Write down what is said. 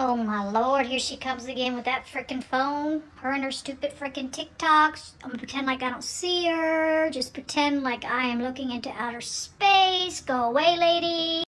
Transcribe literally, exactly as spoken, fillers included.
Oh my lord, here she comes again with that freaking phone. Her and her stupid freaking TikToks. I'm gonna pretend like I don't see her. Just pretend like I am looking into outer space. Go away, lady.